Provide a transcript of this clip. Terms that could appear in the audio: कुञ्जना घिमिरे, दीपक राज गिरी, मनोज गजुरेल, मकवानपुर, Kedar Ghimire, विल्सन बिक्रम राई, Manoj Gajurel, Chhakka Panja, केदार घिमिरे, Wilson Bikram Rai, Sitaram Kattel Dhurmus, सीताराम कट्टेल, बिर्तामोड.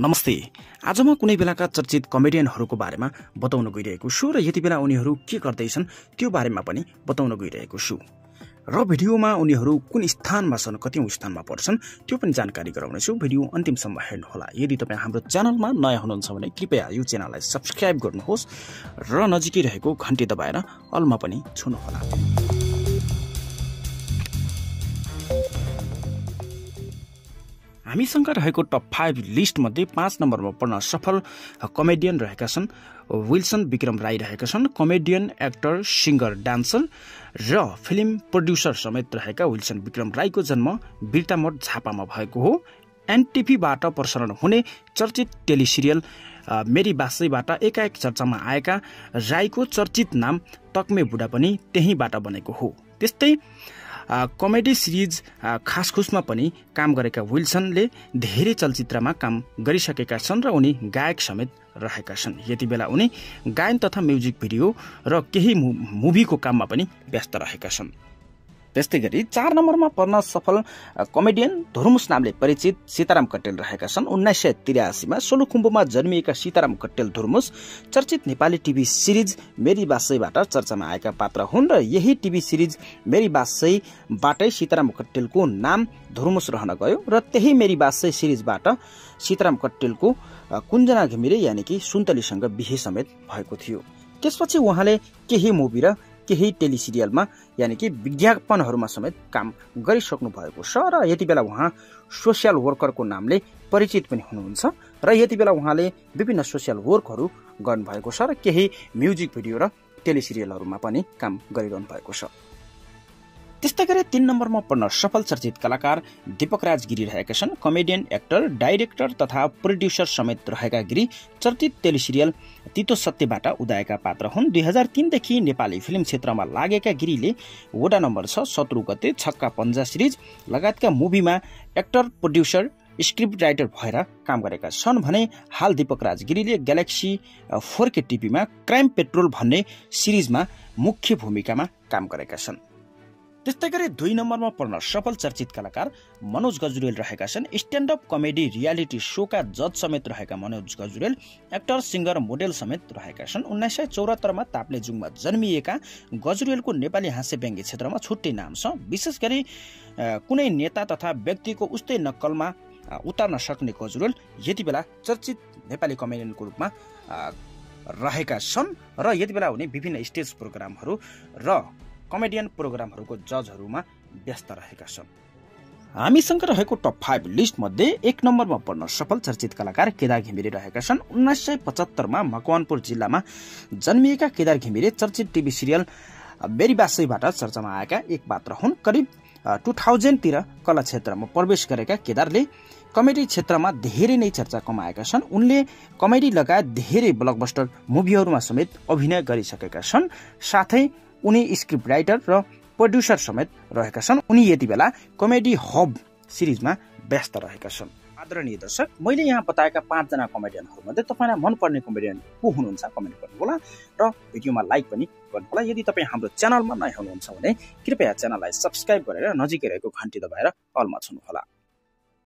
नमस्ते। आज म कुनै बेलाका चर्चित कमेडियनहरुको बारेमा बताउन गइरहेको छु र यति बेला उनीहरु के गर्दैछन् त्यो बारेमा पनि बताउन गइरहेको छु र भिडियोमा उनीहरु कुन स्थानमा छन् कतिऔं स्थानमा पर्छन् त्यो पनि जानकारी गराउने छु। भिडियो अन्तिमसम्म हेर्नुहोला। यदि तपाई हाम्रो च्यानलमा नयाँ हुनुहुन्छ भने कृपया यो च्यानललाई सब्स्क्राइब गर्नुहोस् र नजिकै रहेको घण्टी दबाएर अलमा पनि छुनुहोला। हामीसँग रहेको टप 5 लिस्ट मध्ये 5 नम्बरमा पर्न सफल कमेडियन रहेका छन् विल्सन बिक्रम राई रहेका छन्। कमेडियन, एक्टर, सिंगर, डान्सर र फिल्म प्रोड्युसर समेत रहेका विल्सन बिक्रम राईको जन्म बिर्तामोड झापामा भएको हो। एनटिभीबाट प्रसारण हुने चर्चित टेलिसिरियल मेरी बासैबाट एकाएक चर्चामा आएका राईको चर्चित नाम तक्मे बुढा पनि त्यहीबाट बनेको हो। त्यस्तै कमेडी सीरीज खासखुसमा पनि काम गरेका विल्सनले धेरै चलचित्रमा काम गरिसकेका छन् र उनी गायक समेत रहेका छन्। यति बेला उनी गायन तथा म्युजिक भिडियो र केही मुभीको काममा पनि व्यस्त रहेका छन्। त्यस्तै गरी 4 नम्बरमा पर्न सफल कमेडियन धुर्मुस नामले परिचित सीताराम कट्टेल रहेका छन्। 1983 मा सोलुखुम्बुमा जन्मिएका सीताराम कट्टेल धुर्मुस चर्चित नेपाली टिभी सिरिज मेरी बासैबाट चर्चामा आएका पात्र हुन् र यही टिभी सिरिज मेरी बासैबाटै सीताराम कट्टेलको नाम धुर्मुस रहन गयो र त्यही मेरी बासै सिरिजबाट सीताराम कट्टेलको कुञ्जना घिमिरे यानि कि सुन्तलीसँग बिहे समेत भएको थियो। त्यसपछि उहाँले केही मुभी र केही टेलिसिरियलमा यानि कि विज्ञापनहरुमा समेत काम गरिसक्नु भएको छ र यति बेला उहाँ सोशल वर्करको नामले परिचित पनि हुनुहुन्छ र यति बेला उहाँले विभिन्न सोशल वर्कहरु गर्नु भएको छ र केही म्युजिक भिडियो र टेलिसिरियलहरुमा पनि काम गरिरहनु भएको छ। त्यस्तै गरी 3 नम्बरमा पर्न सफल चर्चित कलाकार दीपक राज गिरी रहेका छन्। कमेडियन, एक्टर, डाइरेक्टर तथा प्रोड्युसर समेत रहेका गिरी चर्चित टेलिसिरियल तितो सत्यबाट उदाएका पात्र हुन्। 2003 देखि नेपाली फिल्म क्षेत्रमा लागेका गिरीले वडा नम्बर 6, शत्रु गते, छक्का पञ्जा सिरिज लगायतका मुभीमा एक्टर, प्रोड्युसर, स्क्रिप्ट राइटर भएर काम गरेका छन् भने हाल दीपक राज गिरीले ग्यालेक्सी 4K टिभीमा क्राइम पेट्रोल भन्ने सिरिजमा मुख्य भूमिकामा काम गरेका छन्। त्यस्तै गरी 2 नम्बरमा पर्न सफल चर्चित कलाकार मनोज गजुरेल रहेका छन्। स्ट्यान्डअप कमेडी रियालिटी शोका जज समेत रहेका मनोज गजुरेल actor, singer, model समेत रहेका छन्। 1974 मा ताप्लेजुङमा जन्मिएका गजुरेलको नेपाली हास्यव्यङ्ग्य क्षेत्रमा छुट्टै नाम छ। विशेष गरी कुनै नेता तथा व्यक्तिको उस्तै नक्कलमा उतार्न सक्ने गजुरेल यति बेला चर्चित नेपाली कमेडियनको रूपमा रहेका छन् र यति बेला उनी विभिन्न स्टेज प्रोग्रामहरु र कमेडियन प्रोग्रामहरुको जजहरुमा व्यस्त रहेका छन्। हामीसँग रहेको टप 5 लिस्ट मध्ये 1 नम्बरमा पर्न सफल चर्चित कलाकार केदार घिमिरे रहेका छन्। 1975 मा मकवानपुर जिल्लामा जन्मिएका केदार घिमिरे चर्चित टिभी सिरियल मेरी बासैबाट चर्चामा आएका एक पात्र हुन्। करिब 2000 तिर कला क्षेत्रमा प्रवेश गरेका केदारले कमेडी क्षेत्रमा धेरै नै चर्चा कमाएका छन्। उनले कमेडी लगायत धेरै ब्लकबस्टर मुभीहरुमा समेत अभिनय गरिसकेका छन्। साथै उनी स्क्रिप्ट राइटर र प्रोड्युसर समेत रहेका छन्। उनी यति बेला कमेडी हब सिरिजमा व्यस्त रहेका छन्। आदरणीय दर्शक, मैले यहाँ बताएका 5 जना कमेडियनहरु मध्ये तपाईलाई मन पर्ने कमेडियन को हुनुहुन्छ कमेन्ट गर्नुहोला र भिडियोमा लाइक पनि गर्नुहोला। यदि तपाई हाम्रो च्यानलमा नयाँ हुनुहुन्छ भने कृपया च्यानललाई सब्स्क्राइब गरेर नजिकै रहेको घण्टी दबाएर अलमा छुनुहोला।